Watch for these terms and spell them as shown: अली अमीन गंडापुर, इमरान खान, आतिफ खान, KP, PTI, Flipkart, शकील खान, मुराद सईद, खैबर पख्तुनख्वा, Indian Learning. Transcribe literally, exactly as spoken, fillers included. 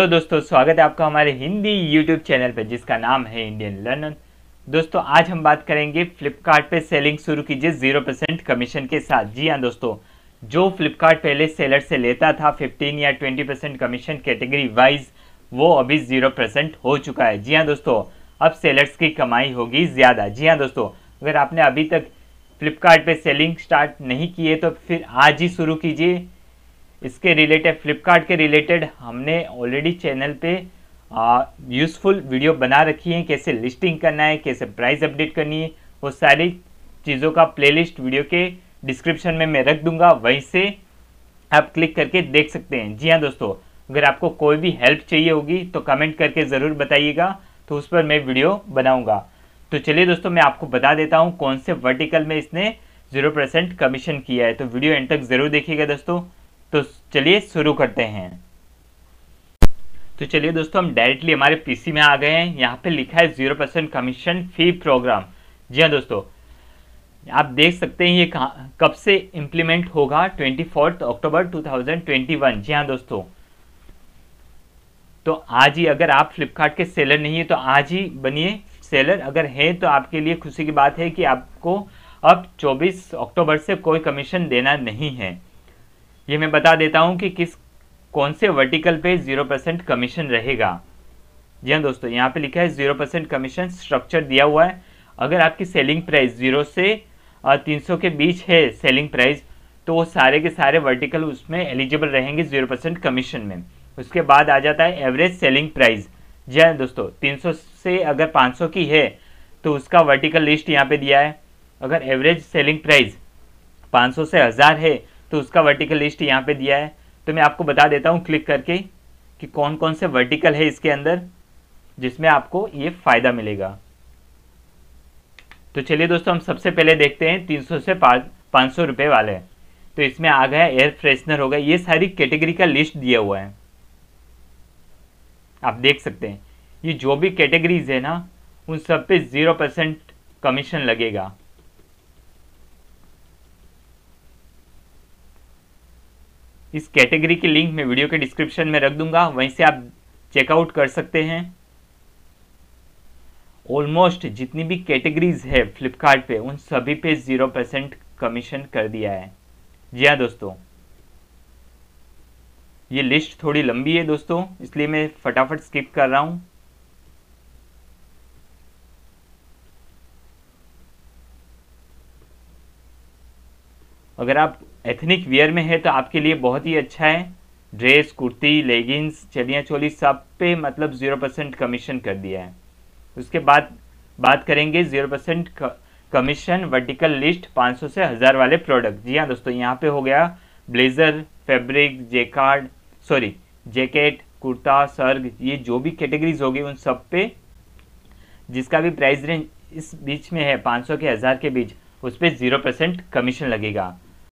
Hello दोस्तों, स्वागत है आपका हमारे हिंदी यूट्यूब चैनल पर जिसका नाम है इंडियन लर्निंग। दोस्तों आज हम बात करेंगे फ्लिपकार्ट पे सेलिंग शुरू कीजिए जीरो परसेंट कमीशन के साथ। जी हाँ दोस्तों, जो फ्लिपकार्ट पहले सेलर से लेता था फिफ्टीन या twenty percent commission category wise, वो अभी जीरो परसेंट हो चुका है। जी हाँ दोस्तों, अब सेलर्स की कमाई होगी ज़्यादा। जी हाँ दोस्तों, अगर आपने अभी तक फ्लिपकार्ट पे सेलिंग स्टार्ट नहीं की है तो फिर आज ही शुरू कीजिए। इसके रिलेटेड, फ्लिपकार्ट के रिलेटेड हमने ऑलरेडी चैनल पे यूज़फुल वीडियो बना रखी है, कैसे लिस्टिंग करना है, कैसे प्राइस अपडेट करनी है, वो सारी चीज़ों का प्लेलिस्ट वीडियो के डिस्क्रिप्शन में मैं रख दूंगा, वहीं से आप क्लिक करके देख सकते हैं। जी हाँ दोस्तों, अगर आपको कोई भी हेल्प चाहिए होगी तो कमेंट करके ज़रूर बताइएगा, तो उस पर मैं वीडियो बनाऊँगा। तो चलिए दोस्तों, मैं आपको बता देता हूँ कौन से वर्टिकल में इसने ज़ीरो परसेंट कमीशन किया है, तो वीडियो एंड तक ज़रूर देखिएगा दोस्तों। तो चलिए शुरू करते हैं। तो चलिए दोस्तों, हम डायरेक्टली हमारे पीसी में आ गए हैं। यहाँ पे लिखा है zero percent commission fee programme. जी हाँ दोस्तों, आप देख सकते हैं ये कहाँ कब से इम्प्लीमेंट होगा, चौबीस अक्टूबर दो हज़ार इक्कीस। जी हाँ दोस्तों, तो आज ही, अगर आप फ्लिपकार्ट के सेलर नहीं है तो आज ही बनिए सेलर, अगर है तो आपके लिए खुशी की बात है कि आपको अब चौबीस अक्टूबर से कोई कमीशन देना नहीं है। ये मैं बता देता हूँ कि किस कौन से वर्टिकल पे जीरो परसेंट कमीशन रहेगा। जी हाँ दोस्तों, यहाँ पे लिखा है जीरो परसेंट कमीशन स्ट्रक्चर दिया हुआ है। अगर आपकी सेलिंग प्राइस जीरो से तीन सौ के बीच है सेलिंग प्राइस, तो वो सारे के सारे वर्टिकल उसमें एलिजिबल रहेंगे जीरो परसेंट कमीशन में। उसके बाद आ जाता है एवरेज सेलिंग प्राइस। जी हाँ दोस्तों, तीन सौ से अगर पाँच सौ की है तो उसका वर्टिकल लिस्ट यहाँ पर दिया है। अगर एवरेज सेलिंग प्राइस पाँच सौ से हज़ार है तो उसका वर्टिकल लिस्ट यहाँ पे दिया है। तो मैं आपको बता देता हूँ क्लिक करके कि कौन कौन से वर्टिकल है इसके अंदर जिसमें आपको ये फ़ायदा मिलेगा। तो चलिए दोस्तों, हम सबसे पहले देखते हैं तीन सौ से पाँच सौ रुपये वाले, तो इसमें आ गया एयर फ्रेशनर हो गया। ये सारी कैटेगरी का लिस्ट दिया हुआ है, आप देख सकते हैं। ये जो भी कैटेगरीज है ना, उन सब पे ज़ीरो परसेंट कमीशन लगेगा। इस कैटेगरी की लिंक मैं वीडियो के डिस्क्रिप्शन में रख दूंगा, वहीं से आप चेकआउट कर सकते हैं। ऑलमोस्ट जितनी भी कैटेगरीज है फ्लिपकार्ट पे, उन सभी पे ज़ीरो परसेंट कमीशन कर दिया है। जी हाँ दोस्तों, ये लिस्ट थोड़ी लंबी है दोस्तों, इसलिए मैं फटाफट स्किप कर रहा हूँ। अगर आप एथनिक वियर में है तो आपके लिए बहुत ही अच्छा है। ड्रेस, कुर्ती, लेगिंग्स, चनिया चोली, सब पे मतलब ज़ीरो परसेंट कमीशन कर दिया है। उसके बाद बात करेंगे zero percent commission vertical list पाँच सौ से हज़ार वाले प्रोडक्ट। जी हाँ दोस्तों, यहाँ पे हो गया blazer, fabric, jacquard sorry jacket, kurta, सर्ग, ये जो भी कैटेगरीज होगी उन सब पे जिसका भी प्राइस रेंज इस बीच में है पाँच सौ के हज़ार के बीच, उस पर ज़ीरो परसेंट कमीशन लगेगा।